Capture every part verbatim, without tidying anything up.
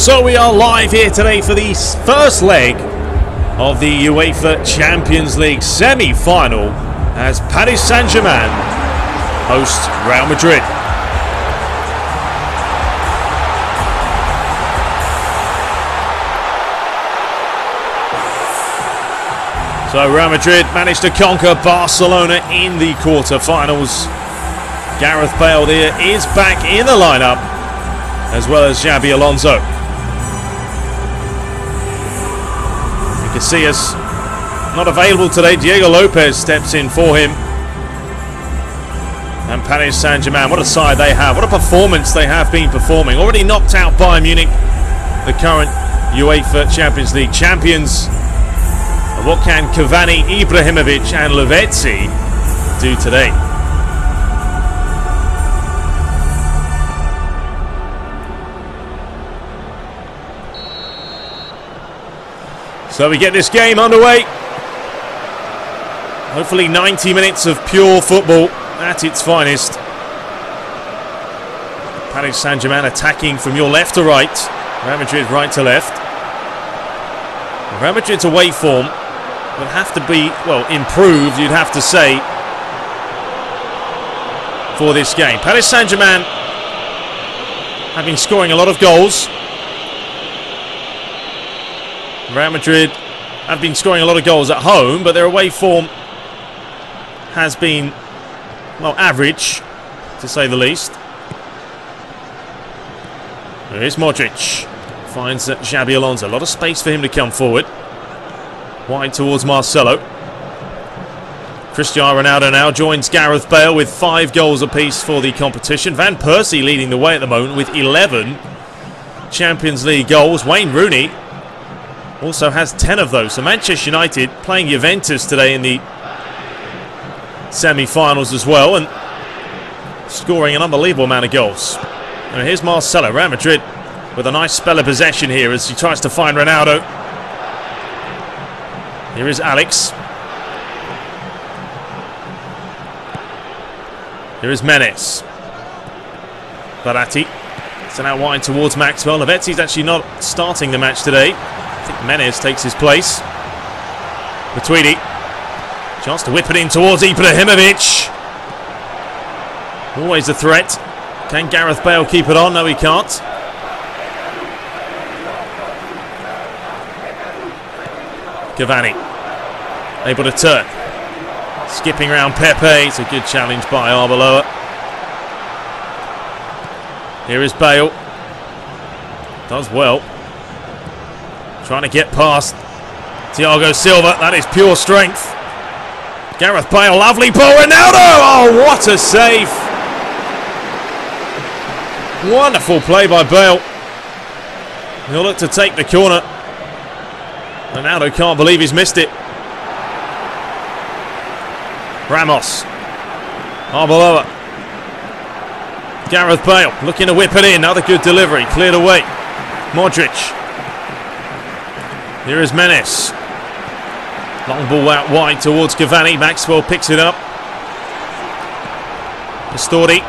So we are live here today for the first leg of the UEFA Champions League semi-final as Paris Saint-Germain hosts Real Madrid. So Real Madrid managed to conquer Barcelona in the quarter-finals. Gareth Bale here is back in the lineup, as well as Xabi Alonso. You can see us not available today. Diego Lopez steps in for him. And Paris Saint-Germain, what a side they have. What a performance they have been performing. Already knocked out Bayern Munich, the current UEFA Champions League champions. What can Cavani, Ibrahimovic and Lavezzi do today? So we get this game underway. Hopefully ninety minutes of pure football at its finest. Paris Saint-Germain attacking from your left to right. Real Madrid right to left. Real Madrid's away form would have to be, well, improved, you'd have to say, for this game. Paris Saint-Germain have been scoring a lot of goals. Real Madrid have been scoring a lot of goals at home, but their away form has been, well, average, to say the least. There is Modric. Finds Xabi Alonso. A lot of space for him to come forward. Wide towards Marcelo. Cristiano Ronaldo now joins Gareth Bale with five goals apiece for the competition. Van Persie leading the way at the moment with eleven Champions League goals. Wayne Rooney also has ten of those. So Manchester United playing Juventus today in the semi-finals as well, and scoring an unbelievable amount of goals. And here's Marcelo. Real Madrid with a nice spell of possession here as he tries to find Ronaldo. Here is Alex. Here is Menez. Verratti. So now wide towards Maxwell. Lavezzi's actually not starting the match today. I think Menez takes his place. Matuidi. Chance to whip it in towards Ibrahimovic. Always a threat. Can Gareth Bale keep it on? No, he can't. Cavani, able to turn, skipping around Pepe. It's a good challenge by Arbeloa. Here is Bale, does well, trying to get past Thiago Silva. That is pure strength. Gareth Bale, lovely ball. Ronaldo, oh, what a save. Wonderful play by Bale. He'll look to take the corner. Ronaldo can't believe he's missed it. Ramos. Arbeloa. Gareth Bale looking to whip it in. Another good delivery. Cleared away. Modric. Here is Menez. Long ball out wide towards Cavani. Maxwell picks it up. Pastore.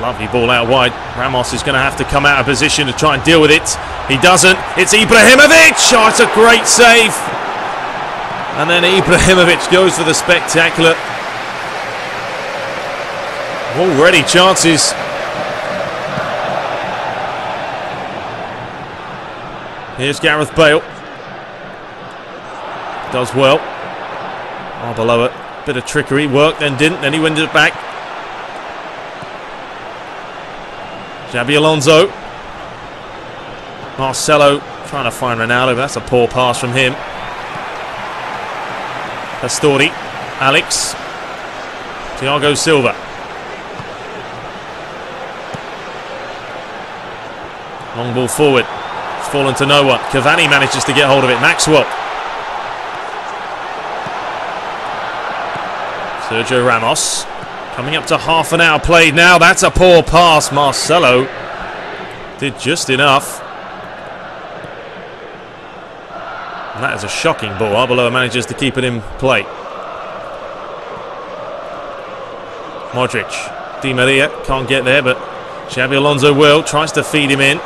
Lovely ball out wide. Ramos is going to have to come out of position to try and deal with it. He doesn't. It's Ibrahimovic. Oh, it's a great save. And then Ibrahimovic goes for the spectacular. Already chances. Here's Gareth Bale. Does well. Oh, below it. Bit of trickery. Worked, then didn't. Then he wins it back. Xabi Alonso. Marcelo trying to find Ronaldo, but that's a poor pass from him. Pastore. Alex. Thiago Silva. Long ball forward. It's fallen to no one. Cavani manages to get hold of it. Maxwell. Sergio Ramos. Coming up to half an hour played now. That's a poor pass. Marcelo did just enough. And that is a shocking ball. Arbeloa manages to keep it in play. Modric. Di Maria can't get there, but Xabi Alonso will. Tries to feed him in.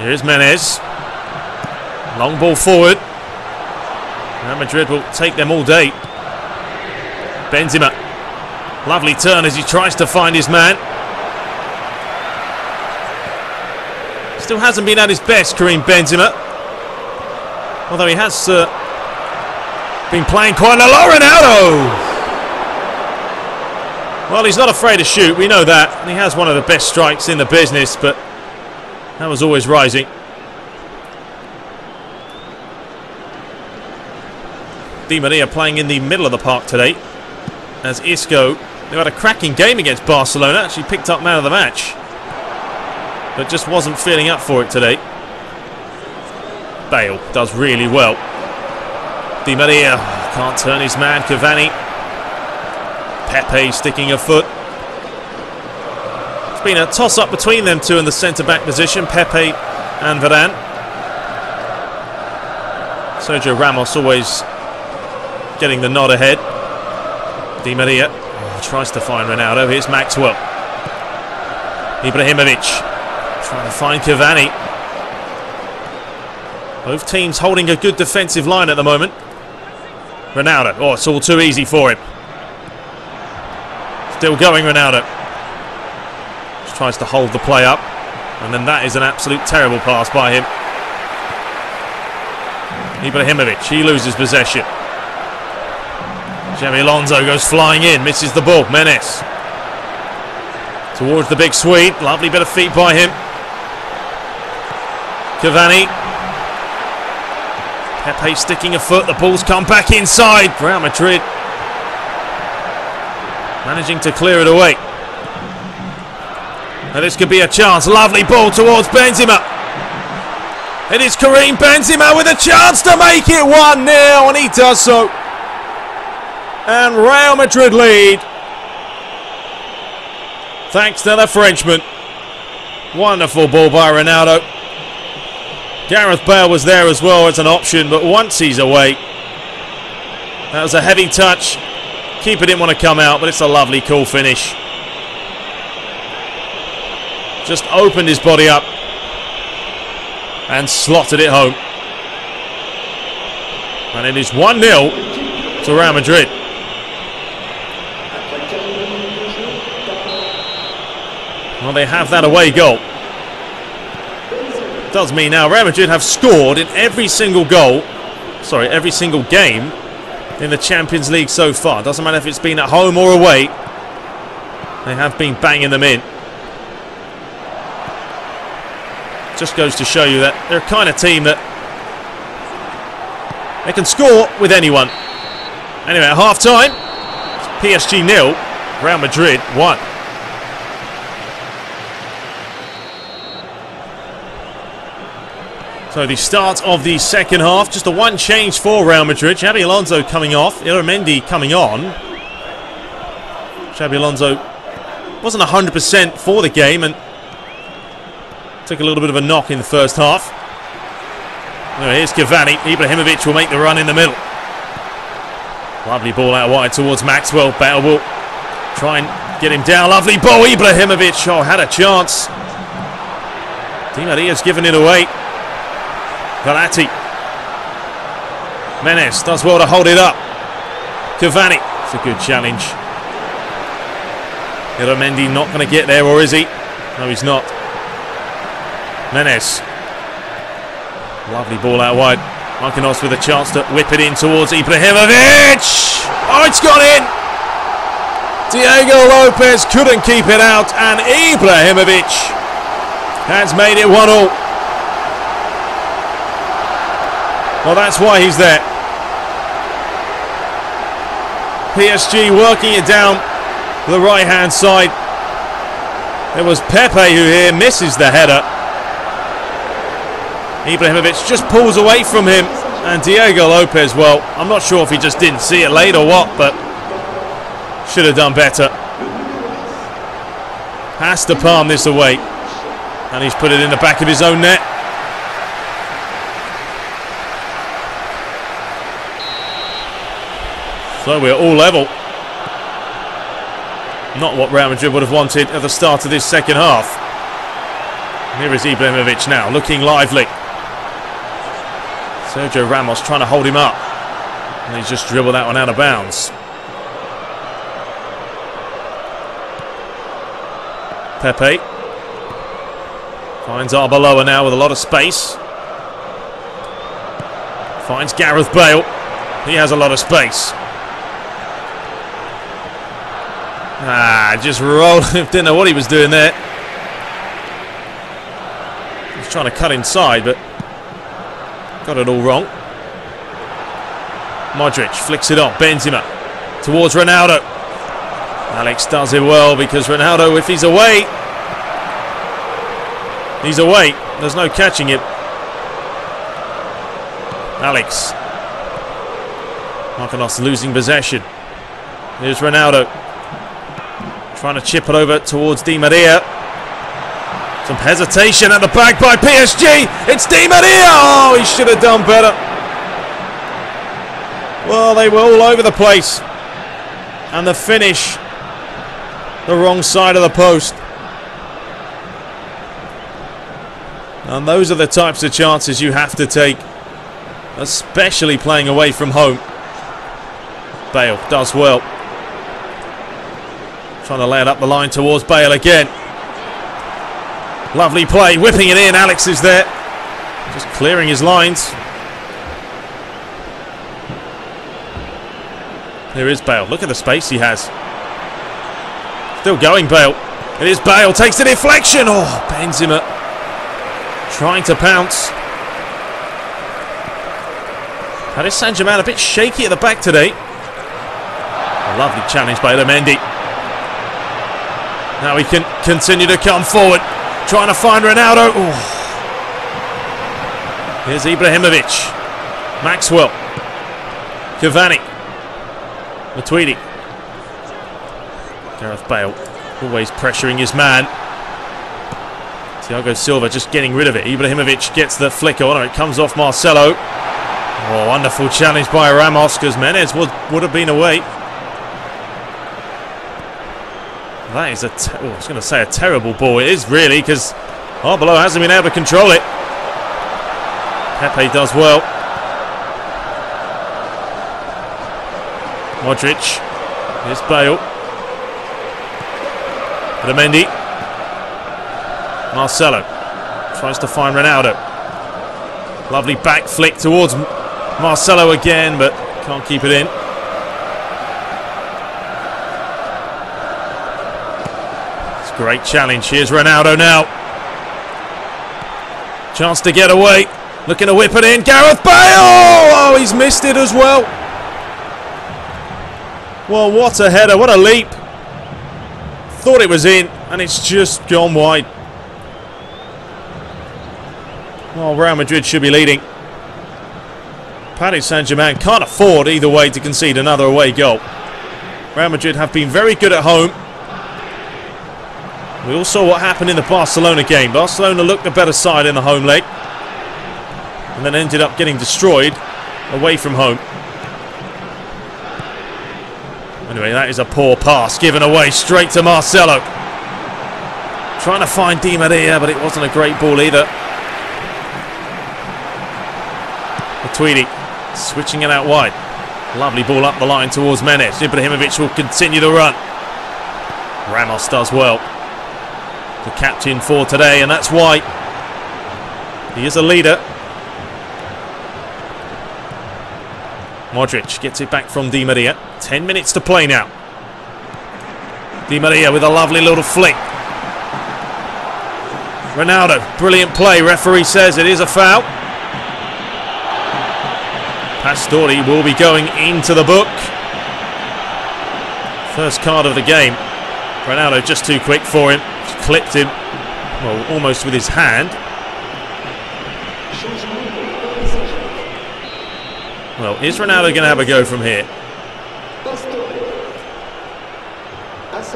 Here's Menez. Long ball forward. Real Madrid will take them all day. Benzema. Lovely turn as he tries to find his man. Still hasn't been at his best, Karim Benzema. Although he has uh, been playing quite a lot. Ronaldo! Well, he's not afraid to shoot, we know that. And he has one of the best strikes in the business, but that was always rising. Di Maria playing in the middle of the park today. As Isco, who had a cracking game against Barcelona, actually picked up man of the match, but just wasn't feeling up for it today. Bale does really well. Di Maria can't turn his man, Cavani. Pepe sticking a foot. It's been a toss-up between them two in the centre-back position, Pepe and Varane. Sergio Ramos always getting the nod ahead. Di Maria tries to find Ronaldo. Here's Maxwell. Ibrahimovic trying to find Cavani. Both teams holding a good defensive line at the moment. Ronaldo. Oh, it's all too easy for him. Still going, Ronaldo. Just tries to hold the play up. And then that is an absolute terrible pass by him. Ibrahimovic. He loses possession. Xabi Alonso goes flying in, misses the ball. Menez towards the big Swede. Lovely bit of feet by him. Cavani. Pepe sticking a foot. The ball's come back inside. Real Madrid managing to clear it away. Now this could be a chance. Lovely ball towards Benzema. It is Karim Benzema with a chance to make it one nil, and he does so. And Real Madrid lead, thanks to the Frenchman. Wonderful ball by Ronaldo. Gareth Bale was there as well as an option, but once he's away, that was a heavy touch. Keeper didn't want to come out, but it's a lovely cool finish. Just opened his body up and slotted it home. And it is one nil to Real Madrid. Well, they have that away goal. Does mean now Real Madrid have scored in every single goal, sorry, every single game in the Champions League so far. Doesn't matter if it's been at home or away. They have been banging them in. Just goes to show you that they're a kind of team that they can score with anyone. Anyway, at half-time, P S G nil, Real Madrid one. So the start of the second half, just a one change for Real Madrid. Xabi Alonso coming off, Illarramendi coming on. Xabi Alonso wasn't one hundred percent for the game and took a little bit of a knock in the first half. There, here's Cavani. Ibrahimovic will make the run in the middle. Lovely ball out wide towards Maxwell. Bale will try and get him down. Lovely ball, Ibrahimovic. Oh, had a chance. Di Maria's given it away. Verratti. Menez does well to hold it up. Cavani. It's a good challenge. Illarramendi not going to get there, or is he? No, he's not. Menez. Lovely ball out wide. Marquinhos with a chance to whip it in towards Ibrahimovic. Oh, it's got in. Diego Lopez couldn't keep it out, and Ibrahimovic has made it one all. Well, that's why he's there. P S G working it down the right-hand side. It was Pepe who here misses the header. Ibrahimovic just pulls away from him, and Diego Lopez, well, I'm not sure if he just didn't see it late or what, but should have done better. Has to palm this away, and he's put it in the back of his own net. So we're all level. Not what Real Madrid would have wanted at the start of this second half. Here is Ibrahimovic now, looking lively. Sergio Ramos trying to hold him up. And he's just dribbled that one out of bounds. Pepe finds Arbeloa now with a lot of space. Finds Gareth Bale. He has a lot of space. Ah, just rolled him. Didn't know what he was doing there. He was trying to cut inside, but got it all wrong. Modric flicks it off. Benzema towards Ronaldo. Alex does it well, because Ronaldo, if he's away, he's away. There's no catching him. Alex. Marquinhos losing possession. Here's Ronaldo. Trying to chip it over towards Di Maria. Some hesitation at the back by P S G. It's Di Maria! Oh, he should have done better. Well, they were all over the place. And the finish, the wrong side of the post. And those are the types of chances you have to take, especially playing away from home. Bale does well. Trying to lay it up the line towards Bale again. Lovely play, whipping it in. Alex is there, just clearing his lines. Here is Bale. Look at the space he has. Still going, Bale. It is Bale. Takes the deflection. Oh, Benzema trying to pounce. Paris Saint-Germain a bit shaky at the back today. A lovely challenge by Illarramendi. Now he can continue to come forward. Trying to find Ronaldo. Ooh. Here's Ibrahimovic. Maxwell. Cavani. Matuidi. Gareth Bale always pressuring his man. Thiago Silva just getting rid of it. Ibrahimovic gets the flick on. It comes off Marcelo. Oh, wonderful challenge by Ramos, because Menez would, would have been away. That is a, oh, I was going to say a terrible ball. It is really, because Arbeloa hasn't been able to control it. Pepe does well. Modric. Here's Bale. Mendy. Marcelo tries to find Ronaldo. Lovely back flick towards Marcelo again, but can't keep it in. Great challenge. Here's Ronaldo now. Chance to get away. Looking to whip it in. Gareth Bale! Oh, he's missed it as well. Well, what a header. What a leap. Thought it was in, and it's just gone wide. Well, Real Madrid should be leading. Paris Saint-Germain can't afford either way to concede another away goal. Real Madrid have been very good at home. We all saw what happened in the Barcelona game. Barcelona looked the better side in the home leg, and then ended up getting destroyed away from home. Anyway, that is a poor pass given away straight to Marcelo. Trying to find Di Maria, but it wasn't a great ball either. Matuidi switching it out wide. Lovely ball up the line towards Menez. Ibrahimovic will continue the run. Ramos does well. The captain for today, and that's why he is a leader. Modric gets it back from Di Maria. Ten minutes to play now. Di Maria with a lovely little flick. Ronaldo, brilliant play. Referee says it is a foul. Pastore will be going into the book. First card of the game. Ronaldo just too quick for him. Clipped him, well, almost with his hand. Well, is Ronaldo going to have a go from here?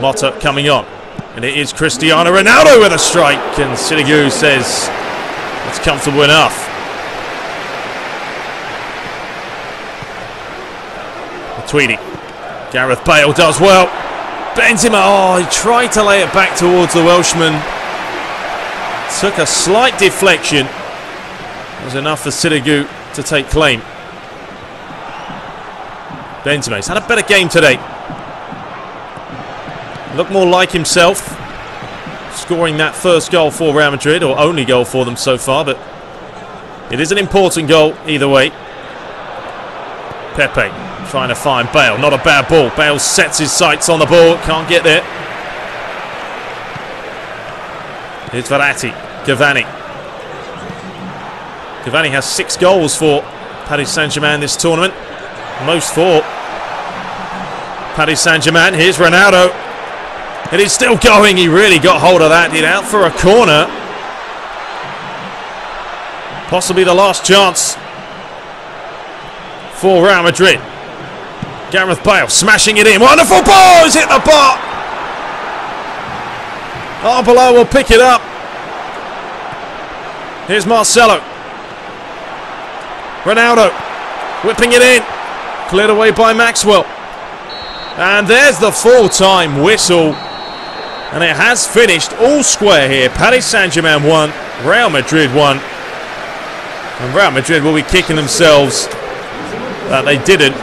Motta coming on, and it is Cristiano Ronaldo with a strike, and Sirigu says it's comfortable enough. Tweedy, Gareth Bale does well. Benzema, oh, he tried to lay it back towards the Welshman. Took a slight deflection. It was enough for Sirigu to take claim. Benzema's had a better game today. Looked more like himself. Scoring that first goal for Real Madrid, or only goal for them so far, but it is an important goal either way. Pepe trying to find Bale. Not a bad ball. Bale sets his sights on the ball. Can't get there. It's Verratti. Cavani. Cavani has six goals for Paris Saint-Germain this tournament. Most for Paris Saint-Germain. Here's Ronaldo. It is still going. He really got hold of that. He's out for a corner. Possibly the last chance for Real Madrid. Gareth Bale smashing it in. Wonderful ball! He's hit the bar. Arbeloa will pick it up. Here's Marcelo. Ronaldo whipping it in. Cleared away by Maxwell. And there's the full-time whistle. And it has finished all square here. Paris Saint-Germain won. Real Madrid won. And Real Madrid will be kicking themselves that they didn't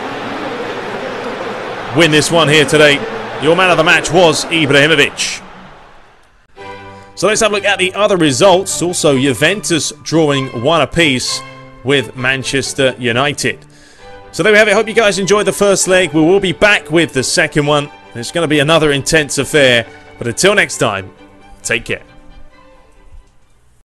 win this one here today. Your man of the match was Ibrahimovic. So let's have a look at the other results. Also, Juventus drawing one apiece with Manchester United. So there we have it. Hope you guys enjoyed the first leg. We will be back with the second one. It's going to be another intense affair. But until next time, take care.